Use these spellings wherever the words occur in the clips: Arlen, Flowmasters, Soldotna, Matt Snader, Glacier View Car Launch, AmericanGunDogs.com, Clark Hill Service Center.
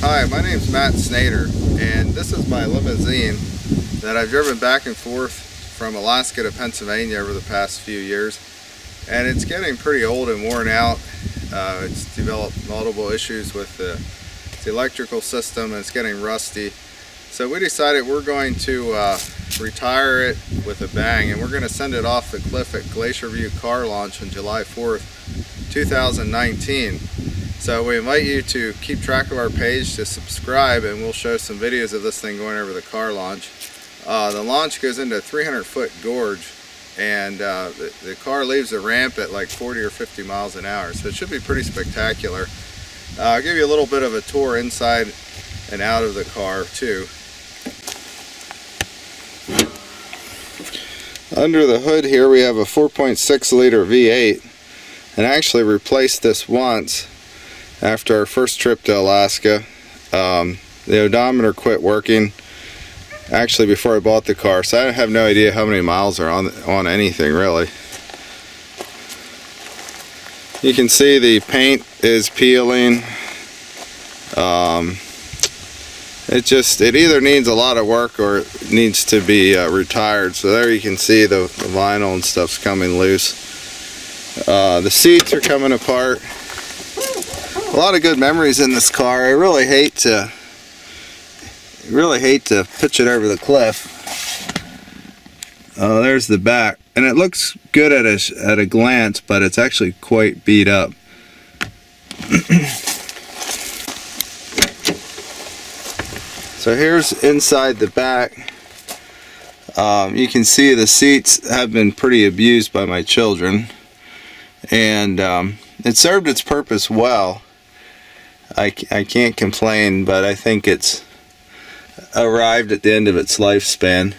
Hi, my name's Matt Snader, and this is my limousine that I've driven back and forth from Alaska to Pennsylvania over the past few years, and it's getting pretty old and worn out. It's developed multiple issues with the electrical system, and it's getting rusty. So we decided we're going to retire it with a bang, and we're going to send it off the cliff at Glacier View Car Launch on July 4th, 2019. So we invite you to keep track of our page, to subscribe, and we'll show some videos of this thing going over the car launch. The launch goes into a 300-foot gorge, and the car leaves the ramp at like 40 or 50 miles an hour. So it should be pretty spectacular. I'll give you a little bit of a tour inside and out of the car too. Under the hood here we have a 4.6 liter V8, and I actually replaced this once after our first trip to Alaska. The odometer quit working actually before I bought the car, so I have no idea how many miles are on anything really. You can see the paint is peeling. It either needs a lot of work or it needs to be retired. So there you can see the vinyl and stuff's coming loose. The seats are coming apart. A lot of good memories in this car. I really hate to pitch it over the cliff. There's the back, and it looks good at a glance, but it's actually quite beat up. So here's inside the back. You can see the seats have been pretty abused by my children, and it served its purpose well. I can't complain, but I think it's arrived at the end of its lifespan.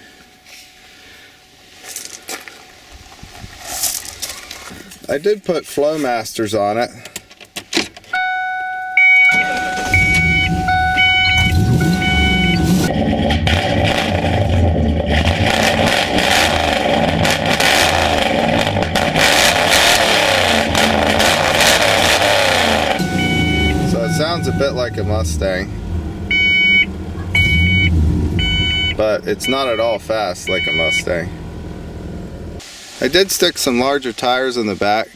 I did put Flowmasters on it. A bit like a Mustang, but it's not at all fast like a Mustang. I did stick some larger tires in the back.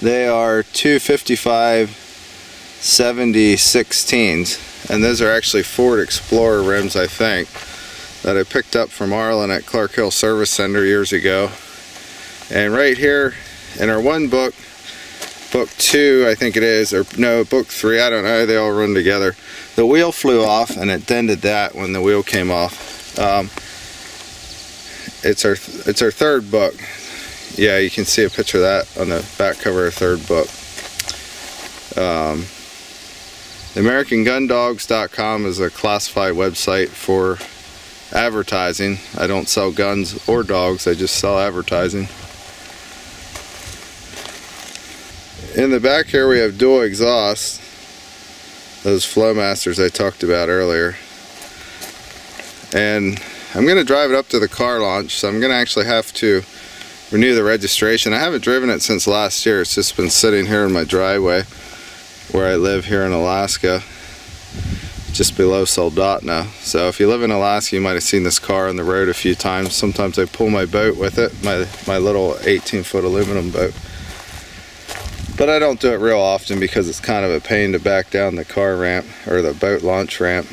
They are 255/70/16s, and those are actually Ford Explorer rims, I think, that I picked up from Arlen at Clark Hill Service Center years ago. And right here in our one book, Book 2, I think it is, or no, Book 3, I don't know, they all run together. The wheel flew off, and it dented that when the wheel came off. It's our third book. Yeah, you can see a picture of that on the back cover of third book. AmericanGunDogs.com is a classified website for advertising. I don't sell guns or dogs, I just sell advertising. In the back here we have dual exhaust, those Flowmasters I talked about earlier. And I'm going to drive it up to the car launch, so I'm going to actually have to renew the registration. I haven't driven it since last year. It's just been sitting here in my driveway where I live here in Alaska, just below Soldotna. So if you live in Alaska, you might have seen this car on the road a few times. Sometimes I pull my boat with it, my little 18-foot aluminum boat. But I don't do it real often because it's kind of a pain to back down the car ramp or the boat launch ramp.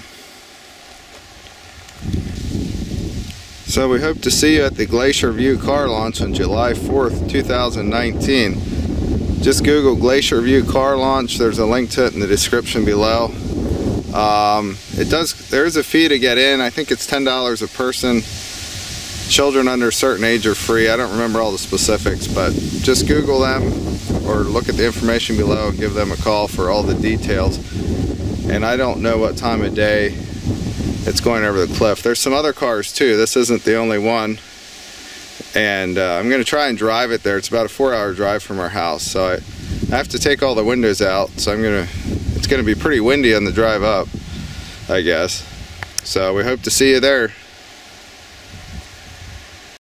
So we hope to see you at the Glacier View Car Launch on July 4th, 2019. Just Google Glacier View Car Launch. There's a link to it in the description below. There is a fee to get in. I think it's $10 a person. Children under a certain age are free. I don't remember all the specifics, but just Google them or look at the information below and give them a call for all the details. And I don't know what time of day it's going over the cliff. There's some other cars too. This isn't the only one. And I'm going to try and drive it there. It's about a 4-hour drive from our house. So I have to take all the windows out. So it's going to be pretty windy on the drive up, I guess. So we hope to see you there.